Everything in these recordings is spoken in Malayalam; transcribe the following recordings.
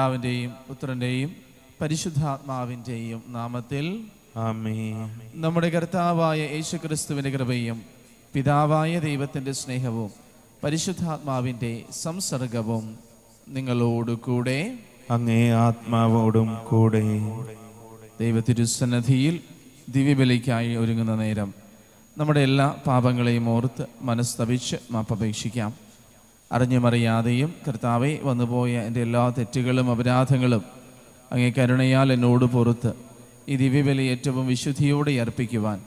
പിതാവിന്റെയും പുത്രന്റെയും പരിശുദ്ധാത്മാവിന്റെയും നാമത്തിൽ ആമേൻ. നമ്മുടെ കർത്താവായ യേശുക്രിസ്തുവിന്റെ കൃപയും പിതാവായ ദൈവത്തിന്റെ സ്നേഹവും പരിശുദ്ധാത്മാവിന്റെ സംസർഗവും നിങ്ങളോട് കൂടെ അങ്ങേ ആത്മാവോടും കൂടെ. ദൈവത്തിരുസന്നിധിയിൽ ദിവ്യബലിക്കായി ഒരുങ്ങുന്ന നേരം നമ്മുടെ എല്ലാ പാപങ്ങളെയും ഓർത്ത് മനസ്തപിച്ച് മാപ്പപേക്ഷിക്കാം. അറിഞ്ഞുമറിയാതെയും കർത്താവെ വന്നുപോയ എൻ്റെ എല്ലാ തെറ്റുകളും അപരാധങ്ങളും അങ്ങേ കരുണയാൽ എന്നോട് പുറത്ത് ഈ ദിവ്യബലി ഏറ്റവും വിശുദ്ധിയോടെ അർപ്പിക്കുവാൻ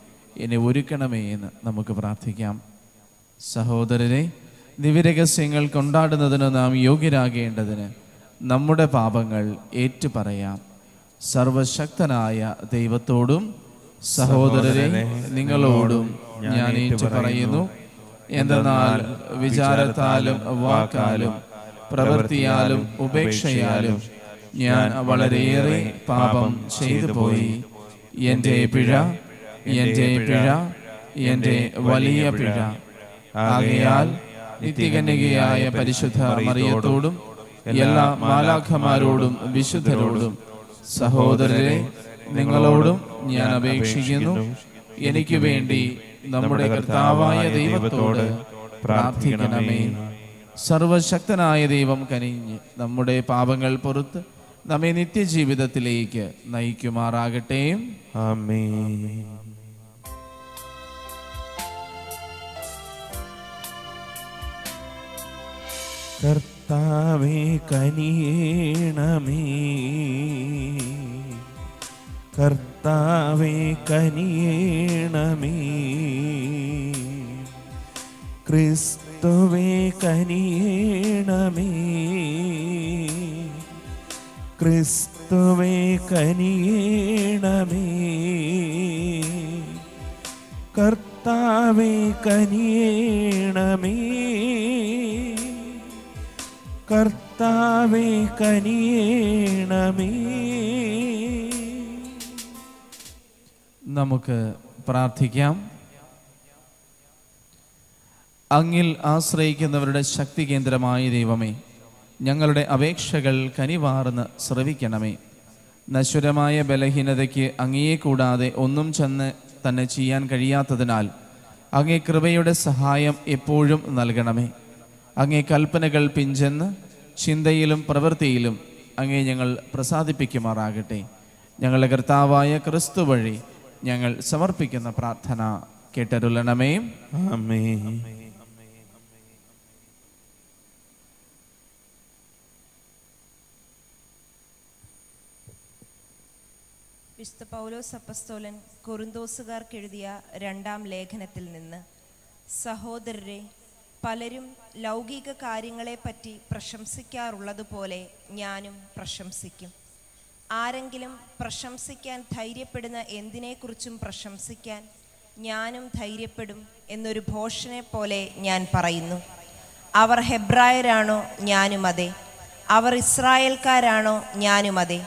എന്നെ ഒരുക്കണമേ എന്ന് നമുക്ക് പ്രാർത്ഥിക്കാം. സഹോദരരെ, ദിവ്യരഹസ്യങ്ങൾ കൊണ്ടാടുന്നതിന് നാം യോഗ്യരാകേണ്ടതിന് നമ്മുടെ പാപങ്ങൾ ഏറ്റുപറയാം. സർവശക്തനായ ദൈവത്തോടും സഹോദരരെ നിങ്ങളോടും ഞാൻ ഏറ്റു പറയുന്നു. എന്തെന്നാൽ വിചാരത്താലും വാക്കാലും പ്രവൃത്തിയാലും ഉപേക്ഷയാലും ഞാൻ വളരെയേറെ പാപം ചെയ്തു പോയി. എൻ്റെ പിഴ എൻ്റെ വലിയ പിഴ. ആകയാൽ നിത്യകന്യകയായ പരിശുദ്ധ മറിയത്തോടും എല്ലാ മാലാഖമാരോടും വിശുദ്ധരോടും സഹോദരരെ നിങ്ങളോടും ഞാൻ അപേക്ഷിക്കുന്നു, എനിക്ക് വേണ്ടി നമ്മുടെ കർത്താവായ ദൈവത്തോട് പ്രാർത്ഥിക്കണമേ. സർവശക്തനായ ദൈവം കനിഞ്ഞ് നമ്മുടെ പാപങ്ങൾ പൊറുത്ത് നമ്മെ നിത്യജീവിതത്തിലേക്ക് നയിക്കുമാറാകട്ടെ. ആമേൻ. കർത്താവേ കനിയേണമേ, കർത്താവേ കനിയേണമേ, ക്രിസ്തുവേ കനിയേണമേ, ക്രിസ്തുവേ കനിയേണമേ, കർത്താവേ കനിയേണമേ, കർത്താവേ കനിയേണമേ. നമുക്ക് പ്രാർത്ഥിക്കാം. അങ്ങിൽ ആശ്രയിക്കുന്നവരുടെ ശക്തി കേന്ദ്രമായ ദൈവമേ, ഞങ്ങളുടെ അപേക്ഷകൾ കനിവാർന്ന് ശ്രവിക്കണമേ. നശ്വരമായ ബലഹീനതയ്ക്ക് അങ്ങയെ കൂടാതെ ഒന്നും തന്നെ ചെയ്യാൻ കഴിയാത്തതിനാൽ അങ്ങേ കൃപയുടെ സഹായം എപ്പോഴും നൽകണമേ. അങ്ങേ കൽപ്പനകൾ പിഞ്ചെന്ന് ചിന്തയിലും പ്രവൃത്തിയിലും അങ്ങേ ഞങ്ങൾ പ്രസാദിപ്പിക്കുമാറാകട്ടെ. ഞങ്ങളുടെ കർത്താവായ ക്രിസ്തു വഴി ഞങ്ങൾ സമർപ്പിക്കുന്ന പ്രാർത്ഥന കേട്ടരുളണമേ. ആമേൻ. വിശുദ്ധ പൗലോസ് അപ്പസ്തോലൻ കൊറിന്തോസുകാർക്ക് എഴുതിയ രണ്ടാം ലേഖനത്തിൽ നിന്ന്: സഹോദരരെ, പലരും ലൗകിക കാര്യങ്ങളെപ്പറ്റി പ്രശംസിക്കാറുള്ളതുപോലെ ഞാനും പ്രശംസിക്കും. ആരെങ്കിലും പ്രശംസിക്കാൻ ധൈര്യപ്പെടുന്ന എന്തിനെക്കുറിച്ചും പ്രശംസിക്കാൻ ഞാനും ധൈര്യപ്പെടും എന്നൊരു ഭോഷനെ പോലെ ഞാൻ പറയുന്നു. അവർ ഹെബ്രായരാണോ? ഞാനും അതെ. അവർ ഇസ്രായേൽക്കാരാണോ? ഞാനും അതെ.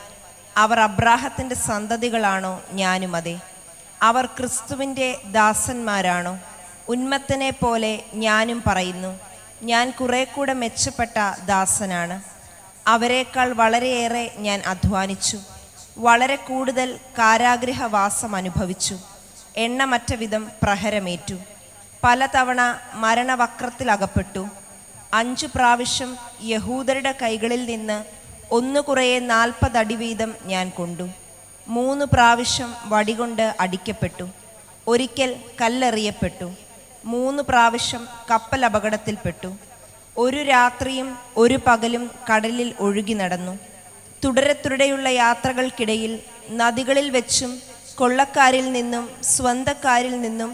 അവർ അബ്രാഹത്തിൻ്റെ സന്തതികളാണോ? ഞാനും അതെ. അവർ ക്രിസ്തുവിൻ്റെ ദാസന്മാരാണോ? ഉന്മത്തനെ പോലെ ഞാനും പറയുന്നു, ഞാൻ കുറെ കൂടെ മെച്ചപ്പെട്ട ദാസനാണ്. അവരെക്കാൾ വളരെയേറെ ഞാൻ അധ്വാനിച്ചു, വളരെ കൂടുതൽ കാരാഗ്രഹവാസം അനുഭവിച്ചു, എണ്ണമറ്റ വിധം പ്രഹരമേറ്റു, പലതവണ മരണവക്രത്തിലകപ്പെട്ടു, 5 പ്രാവശ്യം യഹൂദരുടെ കൈകളിൽ നിന്ന് ഒന്ന് കുറയെ 40 അടി വീതം ഞാൻ കൊണ്ടു, 3 പ്രാവശ്യം വടികൊണ്ട് അടിക്കപ്പെട്ടു, ഒരിക്കൽ കല്ലെറിയപ്പെട്ടു, 3 പ്രാവശ്യം കപ്പൽ അപകടത്തിൽപ്പെട്ടു, 1 രാത്രിയും 1 പകലും കടലിൽ ഒഴുകി നടന്നു, തുടരെത്തുടരെയുള്ള യാത്രകൾക്കിടയിൽ നദികളിൽ വെച്ചും കൊള്ളക്കാരിൽ നിന്നും സ്വന്തക്കാരിൽ നിന്നും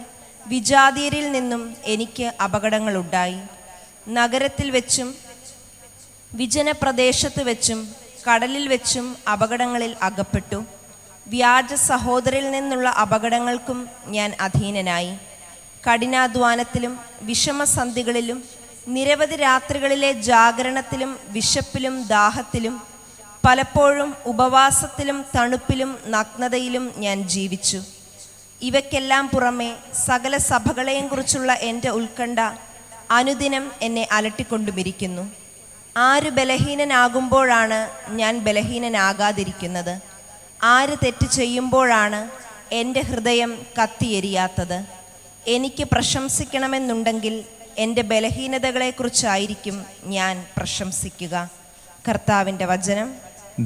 വിജാതീയരിൽ നിന്നും എനിക്ക് അപകടങ്ങളുണ്ടായി, നഗരത്തിൽ വെച്ചും വിജനപ്രദേശത്ത് വെച്ചും കടലിൽ വെച്ചും അപകടങ്ങളിൽ അകപ്പെട്ടു, വ്യാജ സഹോദരിൽ നിന്നുള്ള അപകടങ്ങൾക്കും ഞാൻ അധീനനായി, കഠിനാധ്വാനത്തിലും വിഷമസന്ധികളിലും നിരവധി രാത്രികളിലെ ജാഗരണത്തിലും വിശപ്പിലും ദാഹത്തിലും പലപ്പോഴും ഉപവാസത്തിലും തണുപ്പിലും നഗ്നതയിലും ഞാൻ ജീവിച്ചു. ഇവയ്ക്കെല്ലാം പുറമെ സകല സഭകളെയും കുറിച്ചുള്ള എൻ്റെ ഉത്കണ്ഠ അനുദിനം എന്നെ അലട്ടിക്കൊണ്ടുമിരിക്കുന്നു. ആര് ബലഹീനനാകുമ്പോഴാണ് ഞാൻ ബലഹീനനാകാതിരിക്കുന്നത്? ആര് തെറ്റ് ചെയ്യുമ്പോഴാണ് എൻ്റെ ഹൃദയം കത്തിയെരിയാത്തത്? എനിക്ക് പ്രശംസിക്കണമെന്നുണ്ടെങ്കിൽ എൻ്റെ ബലഹീനതകളെക്കുറിച്ചായിരിക്കും ഞാൻ പ്രശംസിക്കുക. കർത്താവിൻ്റെ വചനം.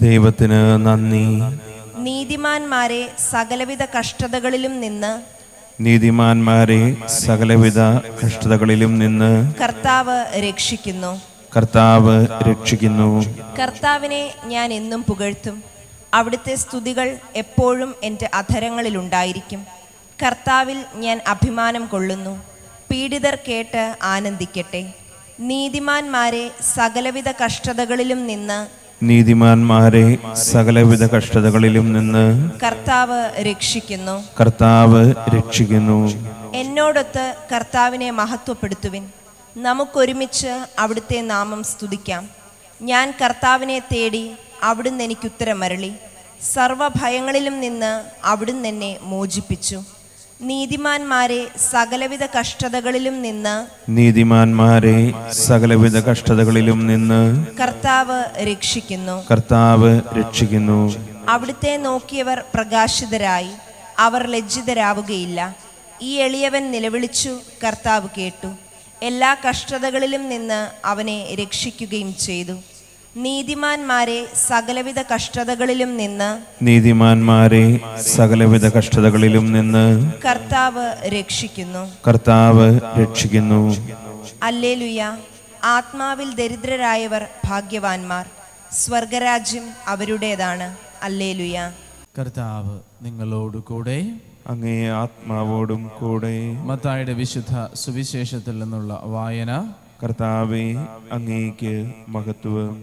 ദൈവത്തിന് നന്ദി. നീതിമാന്മാരെ സകലവിധ കഷ്ടതകളിലും നിന്ന് കർത്താവ് രക്ഷിക്കുന്നു. കർത്താവിനെ ഞാൻ എന്നും പുകഴ്ത്തും. അവിടുത്തെ സ്തുതികൾ എപ്പോഴും എൻ്റെ അധരങ്ങളിൽ ഉണ്ടായിരിക്കും. കർത്താവിൽ ഞാൻ അഭിമാനം കൊള്ളുന്നു. പീഡിതർ കേട്ട് ആനന്ദിക്കട്ടെ. നീതിമാന്മാരെ സകലവിധ കഷ്ടതകളിലും നിന്ന് കർത്താവ് രക്ഷിക്കുന്നു. എന്നോടൊത്ത് കർത്താവിനെ മഹത്വപ്പെടുത്തുവിൻ. നമുക്കൊരുമിച്ച് അവിടുത്തെ നാമം സ്തുതിക്കാം. ഞാൻ കർത്താവിനെ തേടി അവിടുന്ന് എനിക്ക് ഉത്തരമരളി. സർവഭയങ്ങളിലും നിന്ന് അവിടുന്ന് എന്നെ മോചിപ്പിച്ചു. നീതിമാന്മാരെ സകലവിധ കഷ്ടതകളിലും നിന്ന് കർത്താവ് രക്ഷിക്കുന്നു. അവിടുത്തെ നോക്കിയവർ പ്രകാശിതരായി, അവർ ലജ്ജിതരാവുകയില്ല. ഈ എളിയവൻ നിലവിളിച്ചു, കർത്താവ് കേട്ടു, എല്ലാ കഷ്ടതകളിലും നിന്ന് അവനെ രക്ഷിക്കുകയും ചെയ്തു. നീതിമാന്മാരെ സകലവിധ കഷ്ടതകളിലും നിന്ന് കർത്താവ് രക്ഷിക്കുന്നു. ഹല്ലേലൂയ. ആത്മാവിൽ ദരിദ്രരായവർ ഭാഗ്യവാന്മാർ, സ്വർഗരാജ്യം അവരുടേതാണ്. ഹല്ലേലൂയ. കർത്താവ് നിങ്ങളോട് കൂടെ, അങ്ങേ ആത്മാവോടും കൂടെ. മത്തായിയുടെ വിശുദ്ധ സുവിശേഷത്തിൽ നിന്നുള്ള വായന. കർത്താവേ, അങ്ങേക്ക് മഹത്വം.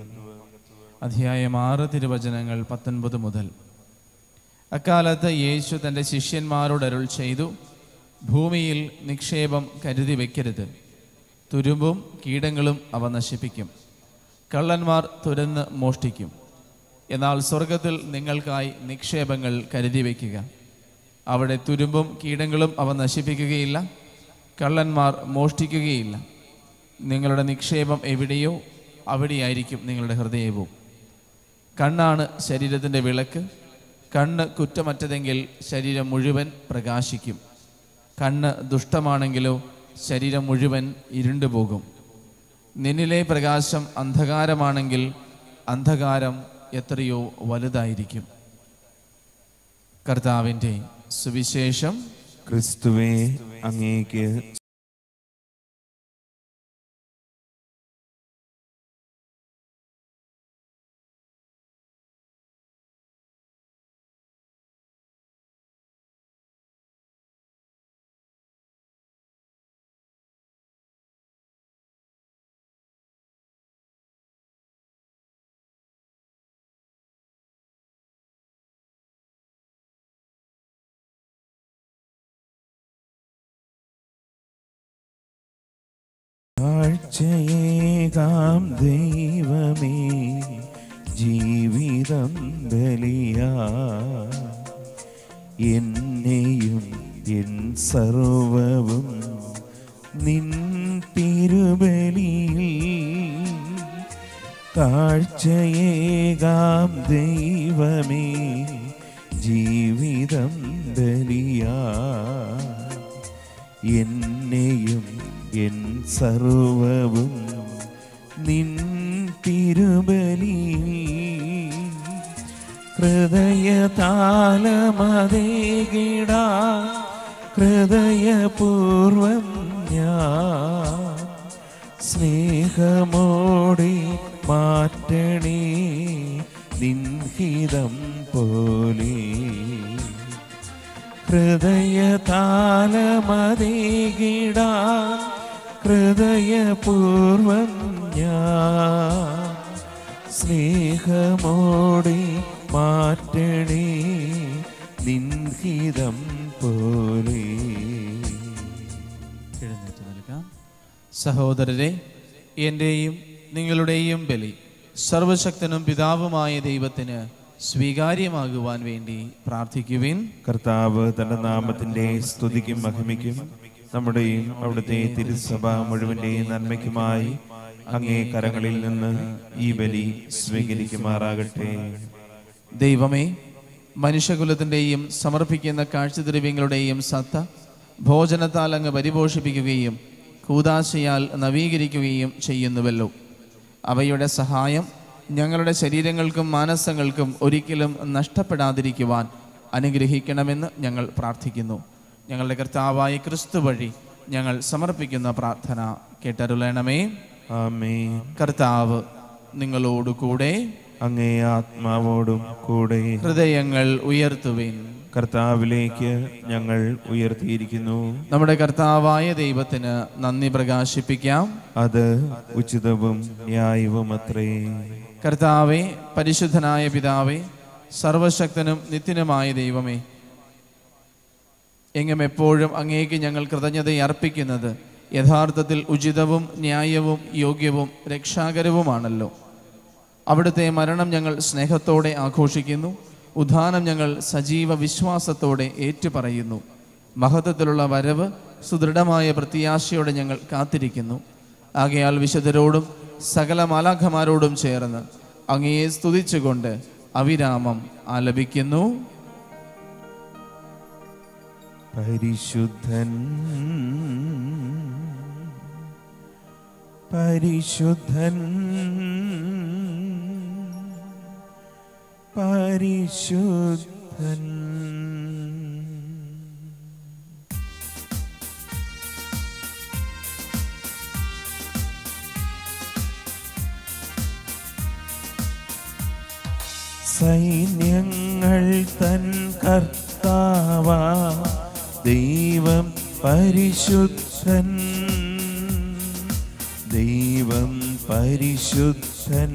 അധ്യായം 6 തിരുവചനങ്ങൾ 19 മുതൽ. അക്കാലത്ത് യേശു തൻ്റെ ശിഷ്യന്മാരോട് അരുൾ ചെയ്തു, ഭൂമിയിൽ നിക്ഷേപം കരുതി വയ്ക്കരുത്, തുരുമ്പും കീടങ്ങളും അവ നശിപ്പിക്കും, കള്ളന്മാർ തുരന്ന് മോഷ്ടിക്കും. എന്നാൽ സ്വർഗത്തിൽ നിങ്ങൾക്കായി നിക്ഷേപങ്ങൾ കരുതി വയ്ക്കുക, അവിടെ തുരുമ്പും കീടങ്ങളും അവ നശിപ്പിക്കുകയില്ല, കള്ളന്മാർ മോഷ്ടിക്കുകയില്ല. നിങ്ങളുടെ നിക്ഷേപം എവിടെയോ അവിടെയായിരിക്കും നിങ്ങളുടെ ഹൃദയവും. കണ്ണാണ് ശരീരത്തിൻ്റെ വിളക്ക്. കണ്ണ് കുറ്റമറ്റതെങ്കിൽ ശരീരം മുഴുവൻ പ്രകാശിക്കും. കണ്ണ് ദുഷ്ടമാണെങ്കിലോ ശരീരം മുഴുവൻ ഇരുണ്ടുപോകും. നിന്നിലെ പ്രകാശം അന്ധകാരമാണെങ്കിൽ അന്ധകാരം എത്രയോ വലുതായിരിക്കും. കർത്താവിൻ്റെ സുവിശേഷം. ക്രിസ്തുവേ, അങ്ങേക്ക്. താഴ്ചയേകാം ദൈവമേ, ജീവിതം ബലിയായി, എന്നെയും എൻ സർവവും നിൻ തിരുബലിയിൽ. താഴ്ചയേകാം ദൈവമേ, ജീവിതം ബലിയായി, എന്നെയും എൻ സർവവും നിൻ തിരുബലി. ഹൃദയതാലമതേകിടാ ഹൃദയപൂർവം ഞാൻ സ്നേഹമോടി മാറ്റണേ നിൻഹിതം പോലെ. ഹൃദയതാലമതേകിടാ ഹൃദയപൂർവം ഞാൻ സ്നേഹമോടി മാറ്റണേ നിൻഹിതം പോലെ. എഴുന്നേറ്റ് നിൽക്കാം. സഹോദരരെ, എൻ്റെയും നിങ്ങളുടെയും ബലി സർവശക്തനും പിതാവുമായ ദൈവത്തിന് സ്വീകാര്യമാകുവാൻ വേണ്ടി പ്രാർത്ഥിക്കുവിൻ. കർത്താവ് തന്റെ നാമത്തിന്റെ സ്തുതിക്കും മഹിമയ്ക്കും നമ്മുടെയും അവിടുത്തെ തിരുസഭ മുഴുവന്റെയും നന്മയ്ക്കുമായി അങ്ങേ കരങ്ങളിൽ നിന്ന് ഈ ബലി സ്വീകരിക്കുമാറാകട്ടെ. ദൈവമേ, മനുഷ്യകുലത്തിൻ്റെയും സമർപ്പിക്കുന്ന കാഴ്ചദ്രവ്യങ്ങളുടെയും സത്ത ഭോജനത്താൽ അങ്ങ് പരിപോഷിപ്പിക്കുകയും കൂദാശയാൽ നവീകരിക്കുകയും ചെയ്യുന്നുവല്ലോ. അവയുടെ സഹായം ഞങ്ങളുടെ ശരീരങ്ങൾക്കും മാനസങ്ങൾക്കും ഒരിക്കലും നഷ്ടപ്പെടാതിരിക്കുവാൻ അനുഗ്രഹിക്കണമെന്ന് ഞങ്ങൾ പ്രാർത്ഥിക്കുന്നു. ഞങ്ങളുടെ കർത്താവായ ക്രിസ്തു വഴി ഞങ്ങൾ സമർപ്പിക്കുന്ന പ്രാർത്ഥന കേട്ടരുളണമേ. ആമേൻ. കർത്താവ് നിങ്ങളോടുകൂടെ. അങ്ങേ ആത്മാവോടും കൂടെ. ഹൃദയങ്ങൾ ഉയർത്തുവിൻ. കർത്താവിലേക്ക് ഞങ്ങൾ ഉയർത്തിയിരിക്കുന്നു. നമ്മുടെ കർത്താവായ ദൈവത്തിന് നന്ദി പ്രകാശിപ്പിക്കാം, അത് ഉചിതവും ന്യായവുമത്രേ. കർത്താവേ, പരിശുദ്ധനായ പിതാവേ, സർവശക്തനും നിത്യനുമായ ദൈവമേ, എങ്ങും എപ്പോഴും അങ്ങേക്ക് ഞങ്ങൾ കൃതജ്ഞതയർപ്പിക്കുന്നത് യഥാർത്ഥത്തിൽ ഉചിതവും ന്യായവും യോഗ്യവും രക്ഷാകരവുമാണല്ലോ. അവിടുത്തെ മരണം ഞങ്ങൾ സ്നേഹത്തോടെ ആഘോഷിക്കുന്നു, ഉദ്ധാനം ഞങ്ങൾ സജീവ വിശ്വാസത്തോടെ ഏറ്റുപറയുന്നു. മഹത്വത്തിലുള്ള വരവ് സുദൃഢമായ പ്രത്യാശയോടെ ഞങ്ങൾ കാത്തിരിക്കുന്നു. ആകയാൽ വിശുദ്ധരോടും സകല മാലാഖമാരോടും ചേർന്ന് അങ്ങയെ സ്തുതിച്ചുകൊണ്ട് അവിരാമം ആലപിക്കുന്നു. പരിശുദ്ധൻ, പരിശുദ്ധൻ, പരിശുദ്ധൻ. സൈന്യങ്ങൾ തൻ കർത്താവാ ദൈവം പരിശുദ്ധൻ, ദൈവം പരിശുദ്ധൻ.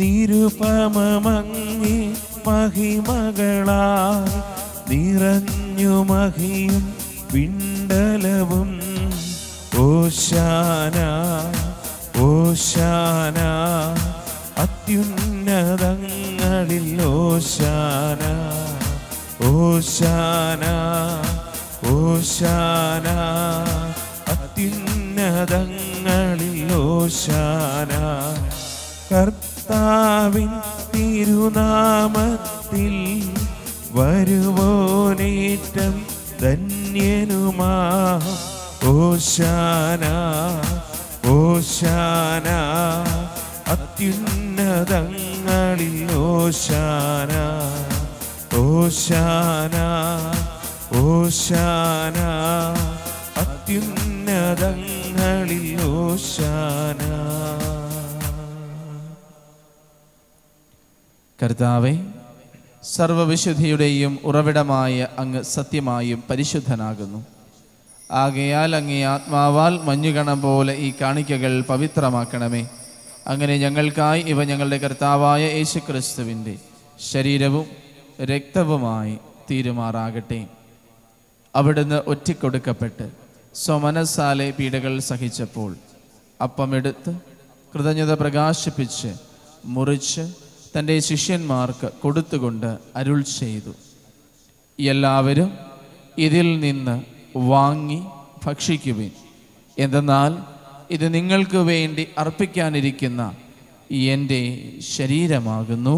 നിരുപമമങ്ങി മഹിമകളാൽ നിറഞ്ഞു മഹിയും പിണ്ടലവും. ഓശാന, ഓശാന, അത്യുന്നതങ്ങളിൽ ഓശാന, ഓശാന, ഓശാന, അത്യുന്നതങ്ങളിൽ ഓശാന. കർത്താവിൻ തിരുനാമത്തിൽ വരുവോനേറ്റം ധന്യനുമാ. ഓശാന, ഓശാന, അത്യുന്നതങ്ങളിൽ ഓശാന, ഓശാന, ഓശാന, അത്യുന്നതങ്ങളിൽ ഓശാന. കർത്താവേ, സർവവിശുദ്ധിയുടെയും ഉറവിടമായ അങ്ങ് സത്യമായും പരിശുദ്ധനാകുന്നു. ആകയാൽ അങ്ങേ ആത്മാവാൽ മഞ്ഞുകണം പോലെ ഈ കാണിക്കകൾ പവിത്രമാക്കണമേ. അങ്ങനെ ഞങ്ങൾക്കായി ഇവ ഞങ്ങളുടെ കർത്താവായ യേശുക്രിസ്തുവിൻ്റെ ശരീരവും രക്തവുമായി തീരുമാറാകട്ടെ. അവിടുന്ന് ഒറ്റിക്കൊടുക്കപ്പെട്ട് സ്വമനസ്സാലെ പീഡകൾ സഹിച്ചപ്പോൾ അപ്പമെടുത്ത് കൃതജ്ഞത പ്രകാശിപ്പിച്ച് മുറിച്ച് തൻ്റെ ശിഷ്യന്മാർക്ക് കൊടുത്തുകൊണ്ട് അരുൾ ചെയ്തു, എല്ലാവരും ഇതിൽ നിന്ന് വാങ്ങി ഭക്ഷിക്കുവിൻ, എന്തെന്നാൽ ഇത് നിങ്ങൾക്ക് വേണ്ടി അർപ്പിക്കാനിരിക്കുന്ന എൻ്റെ ശരീരമാകുന്നു.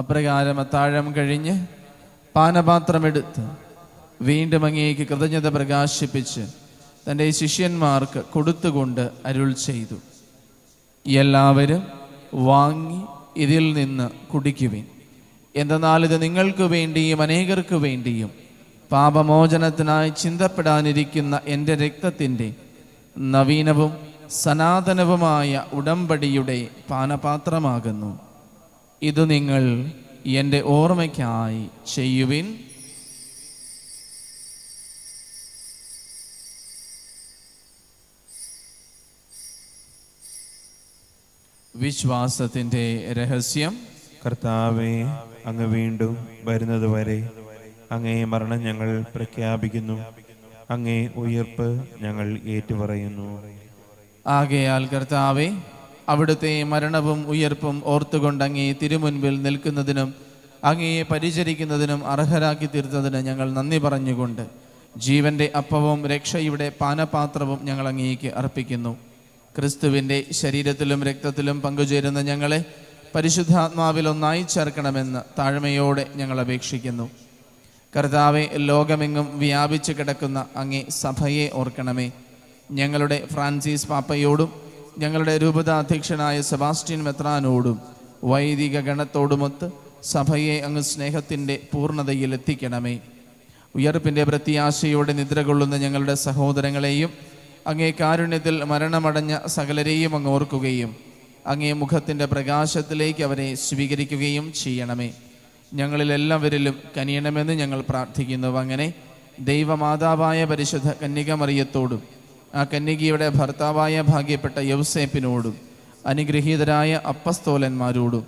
അപ്രകാരം അത്താഴം കഴിഞ്ഞ് പാനപാത്രമെടുത്ത് വീണ്ടും അങ്ങേക്ക് കൃതജ്ഞത പ്രകാശിപ്പിച്ച് തൻ്റെ ശിഷ്യന്മാർക്ക് കൊടുത്തുകൊണ്ട് അരുൾ ചെയ്തു, എല്ലാവരും വാങ്ങി ഇതിൽ നിന്ന് കുടിക്കുവിൻ, എന്തെന്നാൽ ഇത് നിങ്ങൾക്ക് വേണ്ടിയും അനേകർക്ക് വേണ്ടിയും പാപമോചനത്തിനായി ചിന്തപ്പെടാനിരിക്കുന്ന എൻ്റെ രക്തത്തിൻ്റെ നവീനവും സനാതനവുമായ ഉടമ്പടിയുടെ പാനപാത്രമാകുന്നു. ഇത് നിങ്ങൾ എൻ്റെ ഓർമ്മയ്ക്കായി ചെയ്യുവിൻ. വിശ്വാസത്തിന്റെ രഹസ്യം. കർത്താവേ, അങ്ങ് വീണ്ടും വരുന്നതുവരെ അങ്ങേ മരണം ഞങ്ങൾ പ്രഖ്യാപിക്കുന്നു, അങ്ങേ ഉയർപ്പ് ഞങ്ങൾ ഏറ്റുപറയുന്നു. ആകയാൽ കർത്താവേ, അവിടുത്തെ മരണവും ഉയർപ്പും ഓർത്തുകൊണ്ട് അങ്ങേ തിരുമുൻപിൽ നിൽക്കുന്നതിനും അങ്ങയെ പരിചരിക്കുന്നതിനും അർഹരാക്കി തീർത്തതിന് ഞങ്ങൾ നന്ദി പറഞ്ഞുകൊണ്ട് ജീവൻ്റെ അപ്പവും രക്ഷയുടെ പാനപാത്രവും ഞങ്ങൾ അങ്ങേക്ക് അർപ്പിക്കുന്നു. ക്രിസ്തുവിൻ്റെ ശരീരത്തിലും രക്തത്തിലും പങ്കുചേരുന്ന ഞങ്ങളെ പരിശുദ്ധാത്മാവിൽ ഒന്നായി ചേർക്കണമെന്ന് താഴ്മയോടെ ഞങ്ങൾ അപേക്ഷിക്കുന്നു. കർത്താവെ, ലോകമെങ്ങും വ്യാപിച്ചു കിടക്കുന്ന അങ്ങേ സഭയെ ഓർക്കണമേ. ഞങ്ങളുടെ ഫ്രാൻസിസ് പാപ്പയോടും ഞങ്ങളുടെ രൂപതാധ്യക്ഷനായ സെബാസ്റ്റ്യൻ മെത്രാനോടും വൈദിക ഗണത്തോടുമൊത്ത് സഭയെ അങ്ങ് സ്നേഹത്തിൻ്റെ പൂർണ്ണതയിൽ എത്തിക്കണമേ. ഉയർപ്പിൻ്റെ പ്രത്യാശയോടെ നിദ്ര കൊള്ളുന്ന ഞങ്ങളുടെ സഹോദരങ്ങളെയും അങ്ങേ കാരുണ്യത്തിൽ മരണമടഞ്ഞ സകലരെയും അങ്ങ് ഓർക്കുകയും അങ്ങേ മുഖത്തിൻ്റെ പ്രകാശത്തിലേക്ക് അവരെ സ്വീകരിക്കുകയും ചെയ്യണമേ. ഞങ്ങളിലെല്ലാവരിലും കനിയണമെന്ന് ഞങ്ങൾ പ്രാർത്ഥിക്കുന്നു. അങ്ങനെ ദൈവമാതാവായ പരിശുദ്ധ കന്യകമറിയത്തോടും ആ കന്യകയുടെ ഭർത്താവായ ഭാഗ്യപ്പെട്ട യൗസേപ്പിനോടും അനുഗ്രഹീതരായ അപ്പസ്തോലന്മാരോടും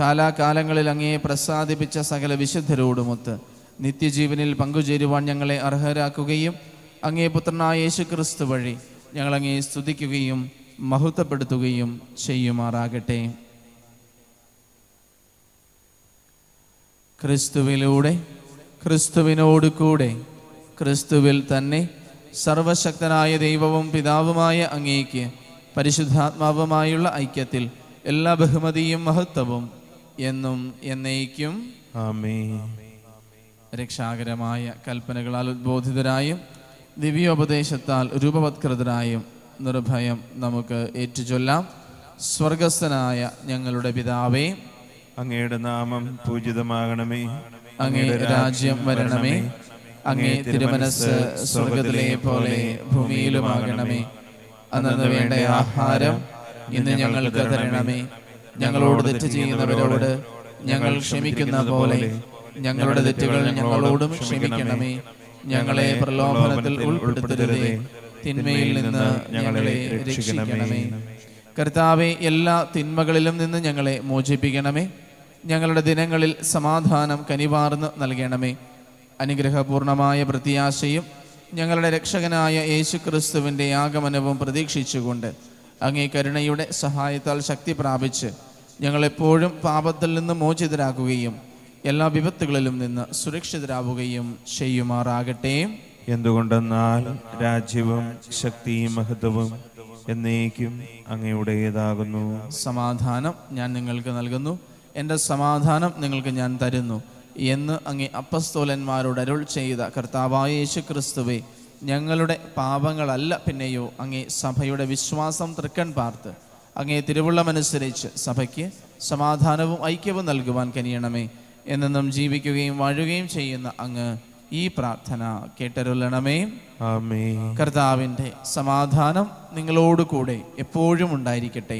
കാലാകാലങ്ങളിൽ അങ്ങയെ പ്രസാദിപ്പിച്ച സകല വിശുദ്ധരോടുമൊത്ത് നിത്യജീവനിൽ പങ്കുചേരുവാൻ ഞങ്ങളെ അർഹരാക്കുകയും അങ്ങേ പുത്രനായ യേശു ക്രിസ്തു വഴി ഞങ്ങളങ്ങേ സ്തുതിക്കുകയും മഹത്വപ്പെടുത്തുകയും ചെയ്യുമാറാകട്ടെ. ക്രിസ്തുവിലൂടെ ക്രിസ്തുവിനോട് കൂടെ ക്രിസ്തുവിൽ തന്നെ സർവശക്തനായ ദൈവവും പിതാവുമായ അങ്ങേക്ക് പരിശുദ്ധാത്മാവുമായുള്ള ഐക്യത്തിൽ എല്ലാ ബഹുമതിയും മഹത്വവും എന്നും എന്നേക്കും ആമേൻ. രക്ഷാകരമായ കൽപ്പനകളാൽ ഉദ്ബോധിതരായും ദിവ്യോപദേശത്താൽ രൂപവത്കൃതരായും നിർഭയം നമുക്ക് ഏറ്റുചൊല്ലാം. സ്വർഗസ്ഥനായ ഞങ്ങളുടെ പിതാവേ, അങ്ങയുടെ നാമം പൂജിതമാകണമേ. അങ്ങയുടെ രാജ്യം വരണമേ. അങ്ങേ തിരുമനസ് സ്വർഗത്തിലെ പോലെ ഭൂമിയിലുമാകണമേ. അന്നന്ന് വേണ്ട ആഹാരം ഇന്ന് ഞങ്ങൾക്ക് തരണമേ. ഞങ്ങളോട് തെറ്റ് ചെയ്യുന്നവരോട് ഞങ്ങൾ ക്ഷമിക്കുന്ന പോലെ ഞങ്ങളുടെ തെറ്റുകൾ ഞങ്ങളോടും ക്ഷമിക്കണമേ. ഞങ്ങളെ പ്രലോഭനത്തിൽ ഉൾപ്പെടുത്തരുതേ, തിന്മയിൽ നിന്ന് ഞങ്ങളെ രക്ഷിക്കണമേ. കർത്താവെ, എല്ലാ തിന്മകളിലും നിന്ന് ഞങ്ങളെ മോചിപ്പിക്കണമേ. ഞങ്ങളുടെ ദിനങ്ങളിൽ സമാധാനം കനിവാർന്ന് നൽകണമേ. അനുഗ്രഹപൂർണമായ പ്രത്യാശയും ഞങ്ങളുടെ രക്ഷകനായ യേശു ക്രിസ്തുവിൻ്റെ ആഗമനവും പ്രതീക്ഷിച്ചുകൊണ്ട് അങ്ങേ കരുണയുടെ സഹായത്താൽ ശക്തി പ്രാപിച്ച് ഞങ്ങളെപ്പോഴും പാപത്തിൽ നിന്ന് മോചിതരാക്കുകയും എല്ലാ വിപത്തുകളിലും നിന്ന് സുരക്ഷിതരാവുകയും ചെയ്യുമാറാകട്ടെ. എന്തുകൊണ്ടെന്നാൽ രാജ്യവും ശക്തിയും മഹത്വവും എന്നേക്കും അങ്ങയുടേതാകുന്നു. സമാധാനം ഞാൻ നിങ്ങൾക്ക് നൽകുന്നു, എൻ്റെ സമാധാനം നിങ്ങൾക്ക് ഞാൻ തരുന്നു എന്ന് അങ്ങേ അപ്പസ്തോലന്മാരോട് അരുൾ ചെയ്ത കർത്താവായ യേശു ക്രിസ്തുവേ, ഞങ്ങളുടെ പാപങ്ങളല്ല പിന്നെയോ അങ്ങേ സഭയുടെ വിശ്വാസം തൃക്കൺ പാർത്ത് അങ്ങേ തിരുവുള്ളമനുസരിച്ച് സഭയ്ക്ക് സമാധാനവും ഐക്യവും നൽകുവാൻ കനിയണമേ. എന്നെന്നും ജീവിക്കുകയും വാഴുകയും ചെയ്യുന്ന അങ്ങ് ഈ പ്രാർത്ഥന കേട്ടരുളണമേ. ആമേൻ. കർത്താവിൻ്റെ സമാധാനം നിങ്ങളോട് കൂടെ എപ്പോഴും ഉണ്ടായിരിക്കട്ടെ.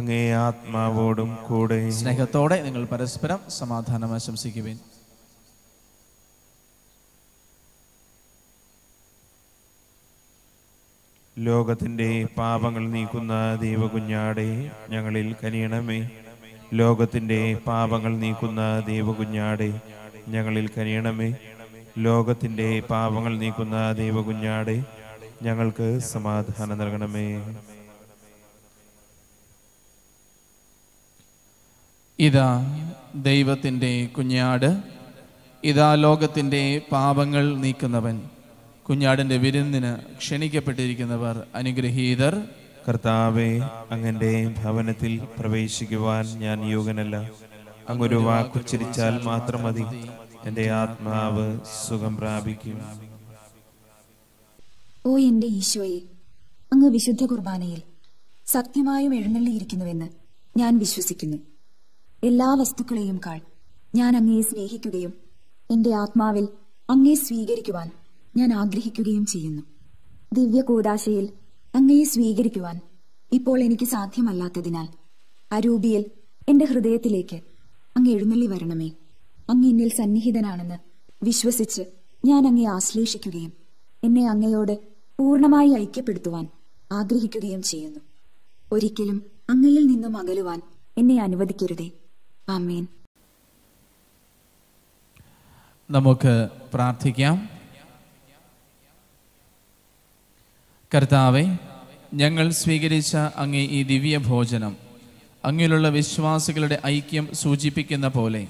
അങ്ങേ ആത്മാവോടും കൂടെ. സ്നേഹത്തോടെ നിങ്ങൾ പരസ്പരം സമാധാനം ആശംസിക്കുവിൻ. ലോകത്തിൻ്റെ പാപങ്ങൾ നീക്കുന്ന ദൈവകുഞ്ഞാടേ, ഞങ്ങളിൽ കനിയണമേ. ലോകത്തിൻ്റെ പാപങ്ങൾ നീക്കുന്ന ദൈവകുഞ്ഞാടേ, ഞങ്ങളിൽ കനിയണമേ. ലോകത്തിൻ്റെ പാപങ്ങൾ നീക്കുന്ന ദൈവകുഞ്ഞാടേ, ഞങ്ങൾക്ക് സമാധാനം നൽകണമേ. ഇതാ ദൈവത്തിൻ്റെ കുഞ്ഞാട്, ഇതാ ലോകത്തിൻ്റെ പാപങ്ങൾ നീക്കുന്നവൻ. കുഞ്ഞാടിൻ്റെ വിരുന്നിന് ക്ഷണിക്കപ്പെട്ടിരിക്കുന്നവർ അനുഗ്രഹീതർ. കർത്താവേ, അങ്ങൻ്റെ ഭവനത്തിൽ പ്രവേശിക്കുവാൻ ഞാൻ യോഗ്യനല്ല. അങ്ങൊരു വാക്കുച്ചരിച്ചാൽ മാത്രം മതി, എൻ്റെ ആത്മാവ് സുഖം പ്രാപിക്കും. ഓ എൻ്റെ ഈശോയെ, അങ്ങ് വിശുദ്ധ കുർബാനയിൽ സത്യമായും എഴുന്നള്ളിയിരിക്കുന്നുവെന്ന് ഞാൻ വിശ്വസിക്കുന്നു. എല്ലാ വസ്തുക്കളെയും കാൾ ഞാൻ അങ്ങയെ സ്നേഹിക്കുകയും എൻ്റെ ആത്മാവിൽ അങ്ങയെ സ്വീകരിക്കുവാൻ ഞാൻ ആഗ്രഹിക്കുകയും ചെയ്യുന്നു. ദിവ്യ കൂദാശയിൽ അങ്ങയെ സ്വീകരിക്കുവാൻ ഇപ്പോൾ എനിക്ക് സാധ്യമല്ലാത്തതിനാൽ അരൂപിയിൽ എൻ്റെ ഹൃദയത്തിലേക്ക് അങ്ങ് എഴുന്നള്ളി വരണമേ. അങ്ങ് എന്നിൽ സന്നിഹിതനാണെന്ന് വിശ്വസിച്ച് ഞാൻ അങ്ങയെ ആശ്ലേഷിക്കുകയും എന്നെ അങ്ങയോട് പൂർണ്ണമായി ഐക്യപ്പെടുത്തുവാൻ ആഗ്രഹിക്കുകയും ചെയ്യുന്നു. ഒരിക്കലും അങ്ങയിൽ നിന്നും അകലുവാൻ എന്നെ അനുവദിക്കരുതേ. ആമേൻ. നമുക്ക് പ്രാർത്ഥിക്കാം. കർത്താവെ, ഞങ്ങൾ സ്വീകരിച്ച അങ്ങേ ഈ ദിവ്യ ഭോജനം അങ്ങയിലുള്ള വിശ്വാസികളുടെ ഐക്യം സൂചിപ്പിക്കുന്ന പോലെ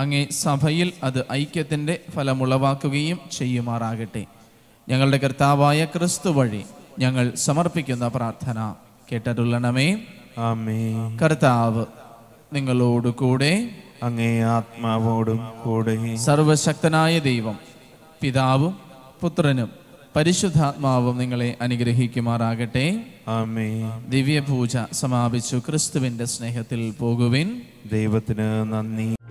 അങ്ങേ സഭയിൽ അത് ഐക്യത്തിൻ്റെ ഫലമുളവാക്കുകയും ചെയ്യുമാറാകട്ടെ. ഞങ്ങളുടെ കർത്താവായ ക്രിസ്തു വഴി ഞങ്ങൾ സമർപ്പിക്കുന്ന പ്രാർത്ഥന കേട്ടരുളണമേ. ആമേൻ. കർത്താവ് നിങ്ങളോട് കൂടെ. അങ്ങേ ആത്മാവോടും കൂടെ. സർവശക്തനായ ദൈവം പിതാവും പുത്രനും പരിശുദ്ധാത്മാവും നിങ്ങളെ അനുഗ്രഹിക്കുമാറാകട്ടെ. ആമേൻ. ദിവ്യപൂജ സമാപിച്ചു ക്രിസ്തുവിന്റെ സ്നേഹത്തിൽ പോകുവിൻ. ദൈവത്തിന് നന്ദി.